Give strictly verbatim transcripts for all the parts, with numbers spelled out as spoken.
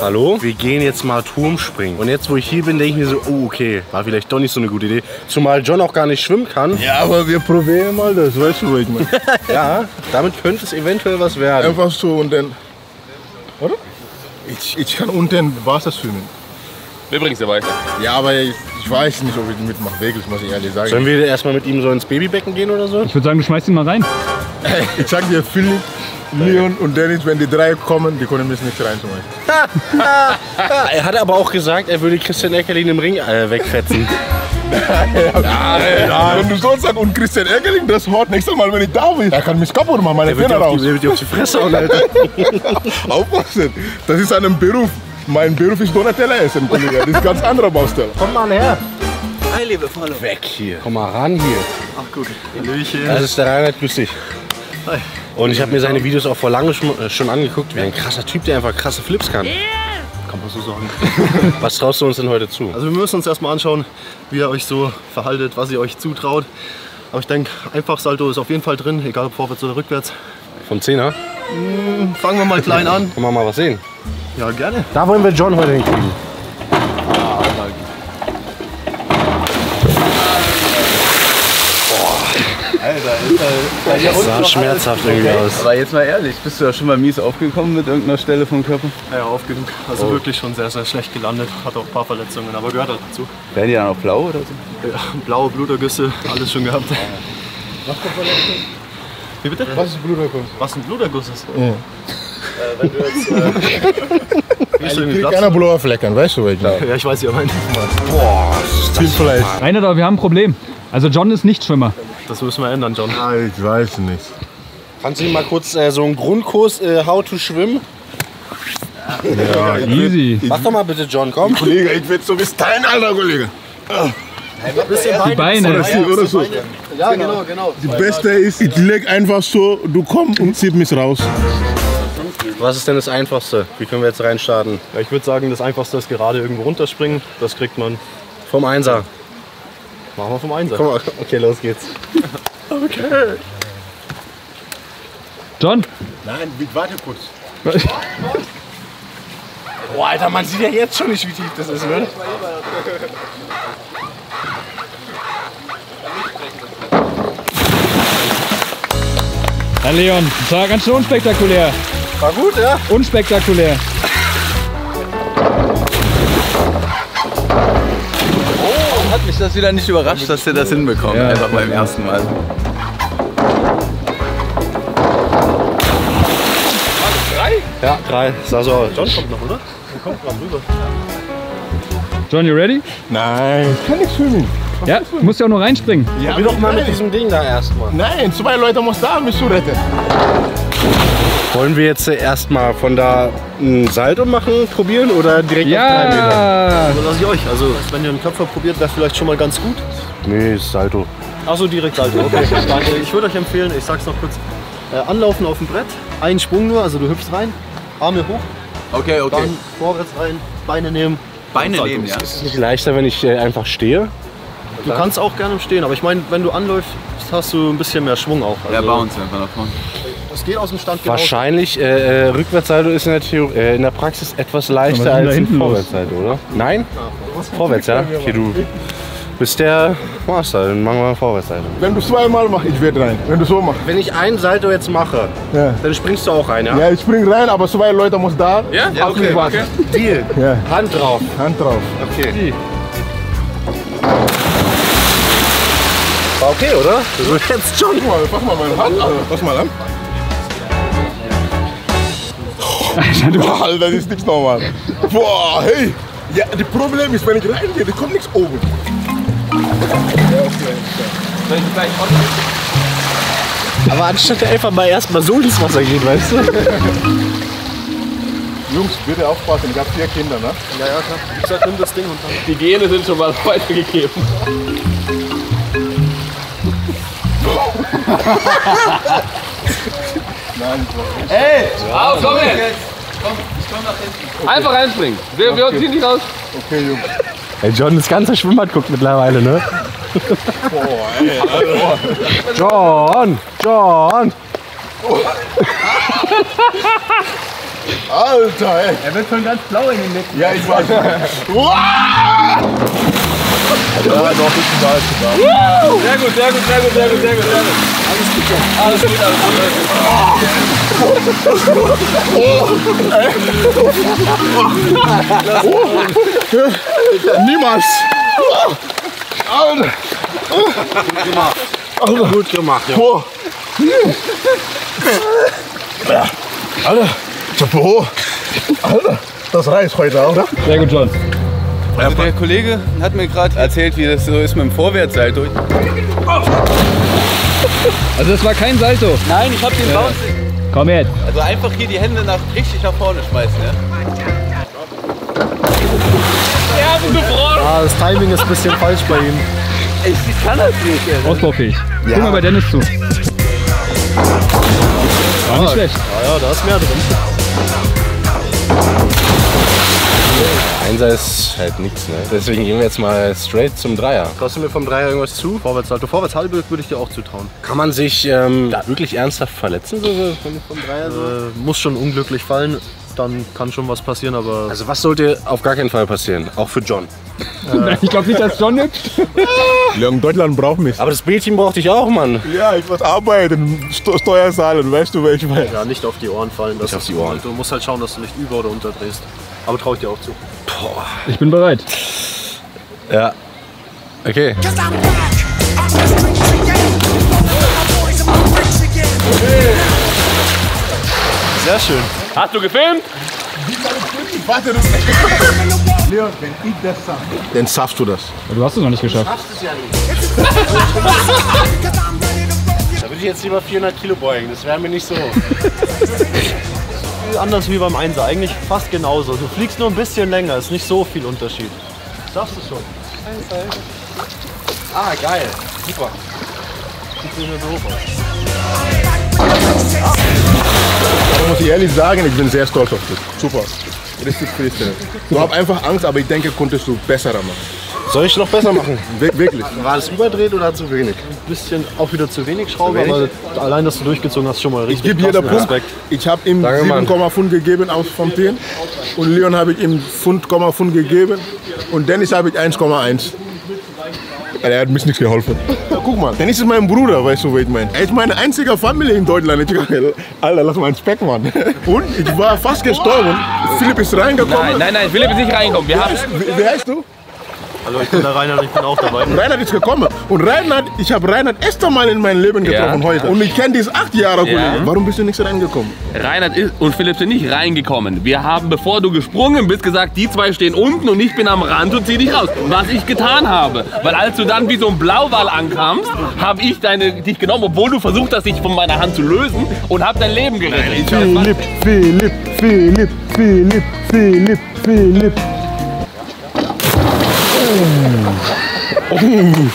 hallo, wir gehen jetzt mal Turm springen. Und jetzt, wo ich hier bin, denke ich mir so, oh, okay, war vielleicht doch nicht so eine gute Idee. Zumal John auch gar nicht schwimmen kann. Ja, aber wir probieren mal das, weißt du, was ich meine? Ja, damit könnte es eventuell was werden. Einfach so und dann, oder? Ich, ich kann unten Wasser schwimmen. Wir bringen es ja weiter. Ja, aber ich, ich weiß nicht, ob ich mitmache, wirklich, muss ich ehrlich sagen. Sollen wir erstmal mit ihm so ins Babybecken gehen oder so? Ich würde sagen, du schmeißt ihn mal rein. Ich sag dir, Philipp, Leon und Dennis, wenn die drei kommen, die können mich nicht reinzumachen. Er hat aber auch gesagt, er würde Christian Eckerling im Ring äh, wegfetzen. Nein, nein, nein. Wenn du sonst sagst, und Christian Eckerling, das Wort nächstes Mal, wenn ich da bin, er kann mich kaputt machen, meine Finger raus. Der wird dir auf die Fresse hauen, Alter. Aufpassen, das ist ein Beruf. Mein Beruf ist Donatella essen, Kollege. Das ist ein ganz anderer Baustelle. Komm mal her. Hi, liebe Freunde. Weg hier. Komm mal ran hier. Ach gut. Hallöchen. Das ist der Reinhard, grüß dich. Hi. Und ich habe mir seine Videos auch vor lange schon angeguckt. Wie ein krasser Typ, der einfach krasse Flips kann. Yeah. Kann man so sagen. Was traust du uns denn heute zu? Also wir müssen uns erstmal anschauen, wie ihr euch so verhaltet, was ihr euch zutraut. Aber ich denke, Einfachsalto ist auf jeden Fall drin, egal ob vorwärts oder rückwärts. Vom Zehner? Mmh, fangen wir mal klein an. Können wir mal was sehen? Ja, gerne. Da wollen wir John heute hinkriegen. Ah, boah. Alter, Alter. Das sah schmerzhaft irgendwie okay. aus. Aber jetzt mal ehrlich, bist du ja schon mal mies aufgekommen mit irgendeiner Stelle vom Körper? Ja, aufgenug. Also oh. wirklich schon sehr, sehr schlecht gelandet. Hat auch ein paar Verletzungen, aber gehört halt dazu. Werden die dann auch blau oder so? Ja, blaue Blutergüsse, alles schon gehabt. Was für Verletzungen? Wie bitte? Was ist Bluterguss? Was ein Bluterguss ist? Ja. Äh, wenn du jetzt, äh, also, ich krieg keine blaue Flecken, weißt du, welche? Ja, ich weiß ja, mein. Boah, das ist vielleicht. Reinhard, aber wir haben ein Problem. Also, John ist nicht Schwimmer. Das müssen wir ändern, John. Ah, ich weiß nicht. Kannst du ihm mal kurz äh, so einen Grundkurs, äh, how to schwimmen? Ja, ja, easy. Mach doch mal bitte, John, komm. Kollege, ich will so bis dein alter Kollege. Oh. Die Beine. Oder so, oder so. Ja, genau, genau. Die beste ist, ich leg einfach so, du kommst und zieh mich raus. Was ist denn das Einfachste? Wie können wir jetzt reinstarten? Ja, ich würde sagen, das Einfachste ist gerade irgendwo runterspringen. Das kriegt man vom Einser. Machen wir vom Einser. Komm mal. Okay, los geht's. Okay. John? Nein, warte kurz. Oh, Alter, man sieht ja jetzt schon nicht, wie tief das ist, oder? Herr Leon, das war ganz schön unspektakulär. War gut, ja? Unspektakulär. Oh, hat mich das wieder nicht überrascht, dass ihr das hinbekommt, ja, einfach beim ersten Mal. Drei? Ja, drei. Sah so aus. John kommt noch, oder? Der kommt gerade rüber. John, you ready? Nein, ich kann nicht schwimmen. Was ja, du musst ja auch nur reinspringen. Ja, probier doch mal mit diesem Ding da erstmal. Nein, zwei Leute muss da, mich zu retten. Wollen wir jetzt erstmal von da ein Salto machen, probieren oder direkt ja. auf drei Meter? Also lasse ich euch. Also, wenn ihr einen Köpfer probiert, wäre vielleicht schon mal ganz gut. Nee, ist Salto. Achso, direkt Salto. Okay. Ich würde euch empfehlen, ich sag's noch kurz: äh, anlaufen auf dem Brett, einen Sprung nur, also du hüpfst rein, Arme hoch. Okay, okay. Dann vorwärts rein, Beine nehmen. Beine nehmen, ja. Ist es nicht leichter, wenn ich äh, einfach stehe? Du kannst auch gerne stehen, aber ich meine, wenn du anläufst, hast du ein bisschen mehr Schwung auch. Also ja, bounce einfach nach vorne. Das geht aus dem Stand genau. Wahrscheinlich, äh, Rückwärtssalto ist in der, Theor äh, in der Praxis etwas leichter als ein Vorwärtssalto, oder? Nein? Ja, vorwärts, ja? Okay, du bist der Master, dann machen wir Vorwärtssalto. Wenn du zweimal machst, ich werde rein. Wenn du so machst. Wenn ich einen Salto jetzt mache, ja. dann springst du auch rein, ja? Ja, ich spring rein, aber zwei Leute muss da. Ja? Ja, okay, okay. Deal. Ja. Hand drauf. Hand drauf. Okay. Die. War okay, oder? Das wird jetzt schon. Pass mal meine Hand an. Pass mal an. Boah, Alter, das ist nichts normal. Boah, hey. Ja, das Problem ist, wenn ich reingehe, da kommt nichts oben. Aber anstatt der einfach mal erstmal so ins Wasser geht, weißt du? Jungs, bitte aufpassen, ich hab vier Kinder, ne? Ja, ja, klar. Ich sag, nimm das Ding und dann. Die Gene sind schon mal weitergegeben. Nein, ey, auf, komm jetzt! Komm, ich komm nach hinten. Okay. Einfach reinspringen. Wir, wir okay. ziehen dich raus. Okay, Jungs. Ey, John, das ganze Schwimmbad guckt mittlerweile, ne? Boah, ey. John! John! Oh. Alter, ey. Er wird schon ganz blau in den Lippen. Ja, ich weiß. Ja, noch ein bisschen Salz zusammen. Sehr gut, sehr gut, sehr gut, sehr gut, sehr gut, sehr gut. Alles gut, alles gut, alles gut. Oh. Oh. Niemals. Gut gemacht. Gut gemacht, ja. Oh. Alter, Chapeau. Alter, das reicht heute, oder? Sehr gut, John. Also der Kollege hat mir gerade erzählt, wie das so ist mit dem Vorwärtssalto. Also das war kein Salto. Nein, ich hab den Bounce. Ja. Komm jetzt. Also einfach hier die Hände nach, richtig nach vorne schmeißen. Ja? Ja, du Braun. Ah, das Timing ist ein bisschen falsch bei ihm. Ich kann das nicht. Ausbaufähig. Ja. Guck mal bei Dennis zu. War nicht schlecht. Ja, ja, da ist mehr drin. Einser ist halt nichts, ne? Deswegen gehen wir jetzt mal straight zum Dreier. Traust du mir vom Dreier irgendwas zu? Vorwärtshalbe, Vorwärtshalbe würde ich dir auch zutrauen. Kann man sich ähm, da wirklich ernsthaft verletzen? So, so, vom Dreier so? Äh, muss schon unglücklich fallen, dann kann schon was passieren, aber... Also was sollte auf gar keinen Fall passieren, auch für John? Äh. Ich glaube nicht, dass John hüpft. Leon, Deutschland braucht mich. Aber das Bildchen braucht dich auch, Mann. Ja, ich muss arbeiten, St Steuerzahlen, weißt du, welche meine. Ja, nicht auf die Ohren fallen. Nicht auf die Ohren. Du musst halt schauen, dass du nicht über- oder unterdrehst. Aber trau ich dir auch zu. Boah. Ich bin bereit. Ja. Okay. Sehr schön. Hast du gefilmt? Warte, du. Leon, wenn ich das sage. Dann schaffst du das. Du hast es noch nicht geschafft. Du schaffst es ja nicht. Da würde ich jetzt lieber vierhundert Kilo beugen. Das wäre mir nicht so. Anders wie beim Einser, eigentlich fast genauso. Du fliegst nur ein bisschen länger, ist nicht so viel Unterschied. Schaffst du schon. Ah, geil. Super. Sieht so in der Beruf aus. Ich muss ehrlich sagen, ich bin sehr stolz auf dich. Super. Richtig Christian. Du hast einfach Angst, aber ich denke, konntest du besser machen. Soll ich noch besser machen? Wirklich. War das überdreht oder zu wenig? Ein bisschen auch wieder zu wenig Schraube, aber allein, dass du durchgezogen hast, schon mal richtig. Ich gebe jeder Punkt. Respekt. Ich habe ihm sieben Komma fünf gegeben aus vom zehn und Leon habe ich ihm fünf Komma fünf gegeben und Dennis habe ich eins Komma eins. Er hat mir nichts geholfen. Ja, guck mal, Dennis ist mein Bruder, weißt du, wie ich meine. Er ist meine einzige Familie in Deutschland. Alter, lass mal einen Speck, Mann. Und ich war fast gestorben. Philipp ist reingekommen. Nein, nein, nein, Philipp ist nicht reingekommen. Wir haben... Wie heißt du? Hallo, ich bin der Reinhard, ich bin auch dabei. Reinhard ist gekommen. Und Reinhard, ich habe Reinhard erst einmal in meinem Leben getroffen, ja, heute. Ja. Und ich kenne dies acht Jahre, Kollege. Ja. Warum bist du nicht reingekommen? Reinhard ist und Philipp sind nicht reingekommen. Wir haben, bevor du gesprungen bist, gesagt, die zwei stehen unten und ich bin am Rand und zieh dich raus. Was ich getan habe. Weil als du dann wie so ein Blauwal ankamst, habe ich deine, dich genommen, obwohl du versucht hast, dich von meiner Hand zu lösen und habe dein Leben gerettet. Philipp, Philipp, Philipp, Philipp, Philipp, Philipp. Oh. Ein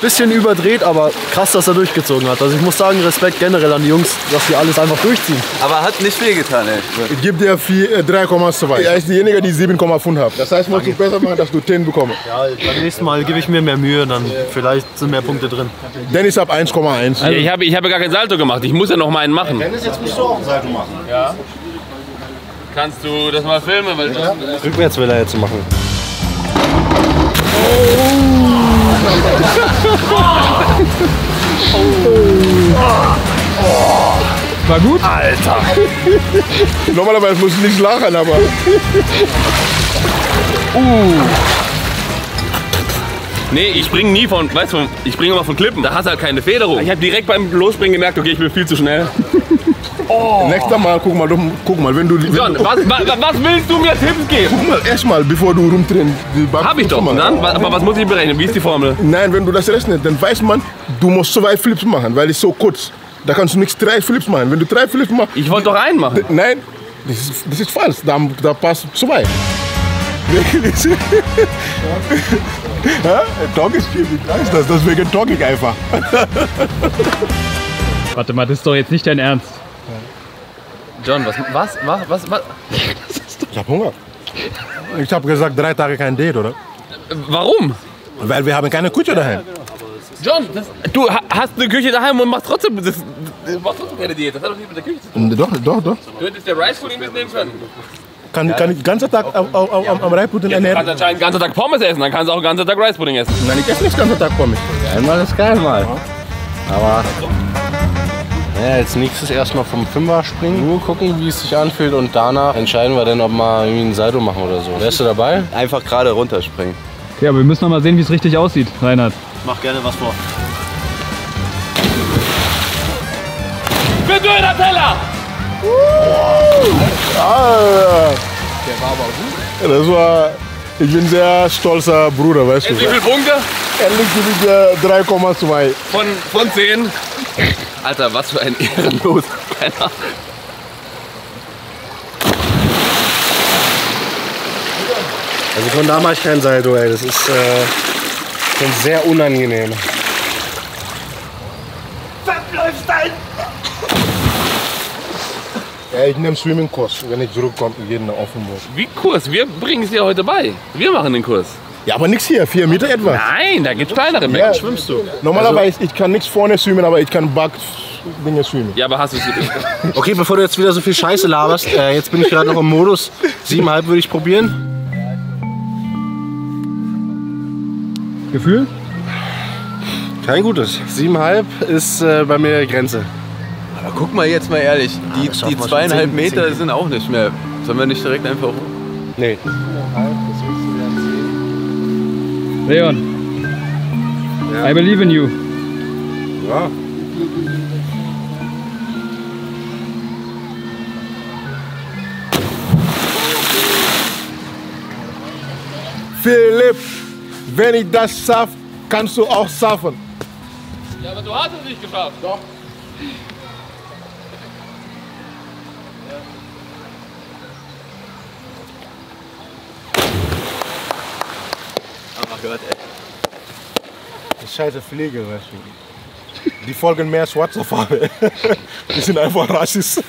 bisschen überdreht, aber krass, dass er durchgezogen hat. Also ich muss sagen, Respekt generell an die Jungs, dass die alles einfach durchziehen. Aber hat nicht wehgetan, ey. Ich gebe dir drei Komma zwei. Er ist derjenige, die sieben Komma fünf hat. Das heißt, musst du besser machen, dass du zehn bekommst. Ja, beim nächsten Mal gebe ich mir mehr Mühe, dann vielleicht sind mehr Punkte drin. Dennis ab eins Komma eins. Also ich habe ich habe gar kein Salto gemacht, ich muss ja noch mal einen machen. Ja, Dennis, jetzt musst du auch ein Salto machen. Ja. Kannst du das mal filmen? Weil ja. Das rückwärts will er jetzt machen. War gut? Alter! Normalerweise muss ich nicht lachen, aber... Uh. Nee, ich springe nie von, weißt du, ich springe immer von Klippen. Da hast du halt keine Federung. Ich habe direkt beim Losspringen gemerkt, okay, ich bin viel zu schnell. Oh. Nächstes Mal, guck mal, guck mal, wenn du... Wenn John, was, was, was willst du mir Tipps geben? Guck mal, erstmal, bevor du rumdrehst. Hab ich doch, mal. Dann, aber was muss ich berechnen? Wie ist die Formel? Nein, wenn du das rechnest, dann weiß man, du musst zwei Flips machen, weil es so kurz. Da kannst du nicht drei Flips machen. Wenn du drei Flips machst... Ich wollte doch einen machen. Nein, das ist, das ist falsch. Da, da passt zwei. Dog ist viel, ich weiß das. Deswegen dog ich einfach. Warte mal, das ist doch jetzt nicht dein Ernst. John, was, was, was, was, was? Ich hab Hunger. Ich hab gesagt, drei Tage kein Date, oder? Warum? Weil wir haben keine Küche daheim. John, das, du hast eine Küche daheim und machst trotzdem das, Das macht trotzdem keine Diät, das hat doch nichts mit der Küche zu tun. Doch, doch, doch. Du hättest der Rice von ihm mitnehmen können. Kann, ja, kann ich den ganzen Tag auf, auf, auf, ja. am Reispudding ja, ernähren? Du kannst anscheinend den ganzen Tag Pommes essen, dann kannst du auch den ganzen Tag Reispudding essen. Nein, ich esse nicht den ganzen Tag Pommes. Einmal ist geil mal. Aber ja, als nächstes erstmal vom Fünfer springen, nur gucken, wie es sich anfühlt und danach entscheiden wir dann, ob wir irgendwie einen Salto machen oder so. Wärst du dabei? Einfach gerade runterspringen. Okay, aber wir müssen noch mal sehen, wie es richtig aussieht, Reinhard. Mach gerne was vor. Bitte in der Teller! Uh, der war aber gut. Das war, ich bin sehr stolzer Bruder, weißt du. Wie viele Punkte? Ehrlich gesagt drei Komma zwei. Von, von zehn? Alter, was für ein Ehrenlos. Keine Ahnung. Also von da mache ich kein Salto, ey. Das ist äh, schon sehr unangenehm. Verläuft ein! Ja, ich nehme Swimming-Kurs, wenn ich zurückkomme, jeden offen muss. Wie Kurs? Wir bringen es dir heute bei. Wir machen den Kurs. Ja, aber nichts hier, vier Meter etwa. Nein, da gibt es kleinere Becken. Ja, schwimmst du. Normalerweise, also, ich kann nichts vorne schwimmen, aber ich kann Back-Dinge schwimmen. Ja, aber hast du es nicht. Okay, bevor du jetzt wieder so viel Scheiße laberst, äh, jetzt bin ich gerade noch im Modus. siebeneinhalb würde ich probieren. Gefühl? Kein gutes. siebeneinhalb ist äh, bei mir Grenze. Aber guck mal jetzt mal ehrlich, die, ah, die zweieinhalb zehn, Meter zehn sind auch nicht mehr. Sollen wir nicht direkt einfach hoch? Nee. Leon, ja. I believe in you. Ja. Philipp, wenn ich das schaff, kannst du auch schaffen. Ja, aber du hast es nicht geschafft. Doch. Gehört, das ist scheiße Pflege, weißt du. Die folgen mehr schwarzer Farbe. Die sind einfach Rassisten.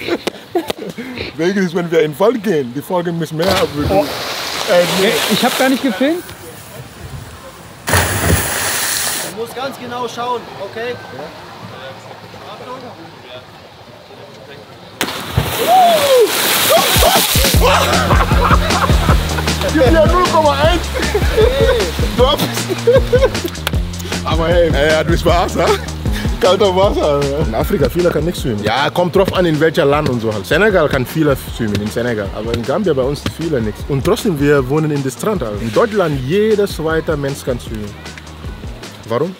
Wegen wenn wir in den Wald gehen, die folgen mich mehr. Oh. Äh, nee. Ich habe gar nicht gefilmt. Du musst ganz genau schauen, okay? Ja. Ich hab ja null Komma eins! Drops! Aber hey, er hat mich Spaß, ne? Kalter Wasser. Ja. In Afrika, viele kann nicht schwimmen. Ja, kommt drauf an, in welcher Land und so halt. Senegal kann viele schwimmen, in Senegal. Aber in Gambia bei uns viele nichts. Und trotzdem, wir wohnen in der Strand. Also. In Deutschland, jeder zweite Mensch kann schwimmen. Warum?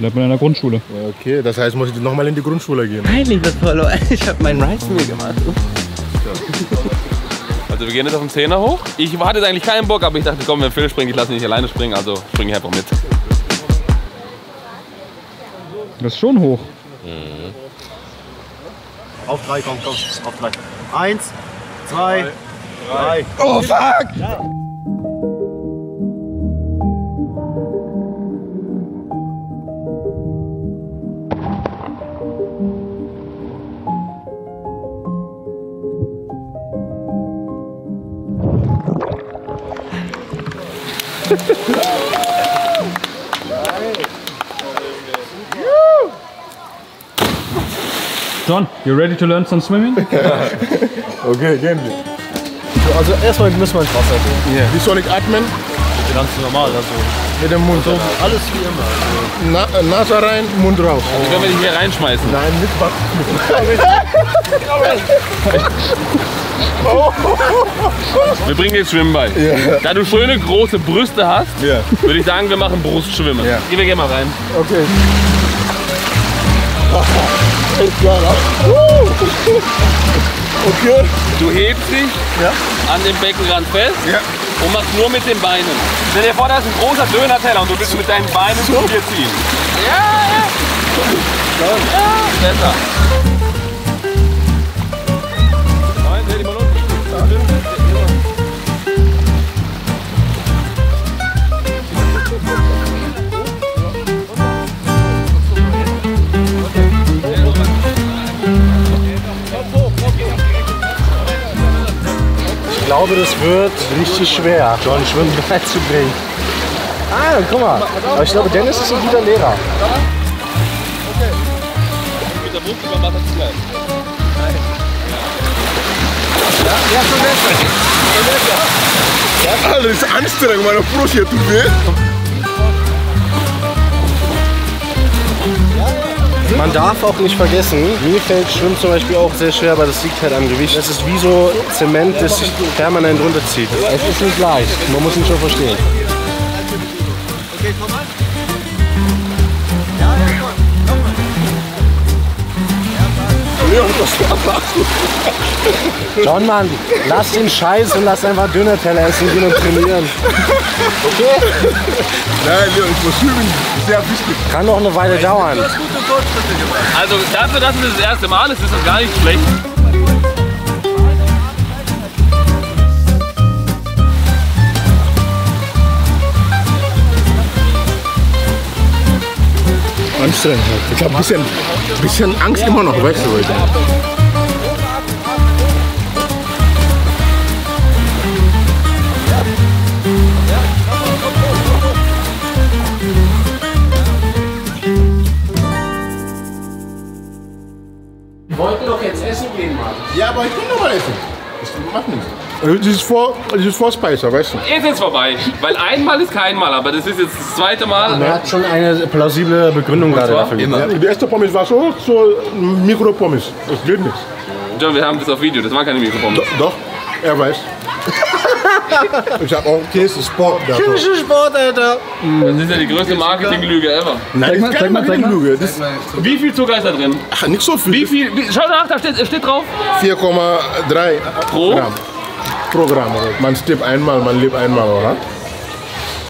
Bleibt man in der Grundschule. Okay, das heißt, muss ich nochmal in die Grundschule gehen. Nein, lieber Polo, ich hab meinen Rice-Meal gemacht. Also wir gehen jetzt auf den Zehner hoch. Ich hatte eigentlich keinen Bock, aber ich dachte, komm, wenn Phil springt, ich lasse ihn nicht alleine springen, also springe ich einfach mit. Das ist schon hoch. Mhm. Auf drei, komm, komm, auf drei. Eins, zwei, drei. drei. Oh, fuck! Ja. John, you ready to learn some swimming? Okay, gehen wir. So, also erstmal müssen wir ins Wasser gehen. Yeah. Wie soll ich atmen? Ganz normal, also mit dem Mund. So, alles wie immer. Also. Na, Nase rein, Mund raus. Also oh. Können wir nicht hier reinschmeißen? Nein, mit Wasser. Wir bringen dir das Schwimmen bei. Yeah. Da du schöne große Brüste hast, yeah, würde ich sagen, wir machen Brustschwimmen. Yeah. Gehen wir gerne mal rein. Okay. Okay. Du hebst dich ja an dem Beckenrand fest, ja, und machst nur mit den Beinen. Stell dir vor, da ist ein großer Döner-Teller und du bist mit deinen Beinen so hier ziehen. Ja, ja. Ja. Besser. Ich glaube, das wird richtig schwer, John Schwimmen beizubringen. Ah, guck mal. Aber ich glaube, Dennis ist ein guter Lehrer. Okay. der Boot übermacht hat es gleich. Nein. Ja, ja, schon besser. Schon besser. Ja. Alter, das ist anstrengend, meine Brust hier tut weh. Man darf auch nicht vergessen, mir fällt Schwimmen zum Beispiel auch sehr schwer, aber das liegt halt am Gewicht. Das ist wie so Zement, das sich permanent runterzieht. Es ist nicht leicht, man muss ihn schon verstehen. Okay, komm mal. Ja, ja, komm. Nochmal. Ja, John, Mann, lass den Scheiß und lass einfach Döner-Teller essen gehen und trainieren. Okay? Nein, Leon, ich muss üben. Sehr wichtig. Kann noch eine Weile dauern. Also dafür, dass es das erste Mal ist, ist das gar nicht schlecht. Anstrengend. Ich habe ein bisschen, bisschen Angst immer noch, weißt du, heute. Wir wollten doch jetzt essen gehen, Mann. Ja, aber ich will noch mal essen. Ich mach nichts. Dieses Vor, dieses Vorspeiser, weißt du? Jetzt ist es vorbei, weil einmal ist kein Mal, aber das ist jetzt das zweite Mal. Er hat schon eine plausible Begründung gerade dafür gegeben. Die erste Pommes war so, so Mikropommes. Das geht nicht. John, wir haben das auf Video, das war keine Mikropommes. Doch, doch, er weiß. Ich hab auch Käse Sport da. Chemische Sport, Alter. Das ist ja die größte Marketinglüge ever. Nein, das ist keine Marketinglüge. Wie viel Zucker ist da drin? Ach, nicht so viel. Wie viel? Wie, schau nach, da steht, steht drauf. vier Komma drei Pro Gramm. Programm, man stirbt einmal, man lebt einmal, oder?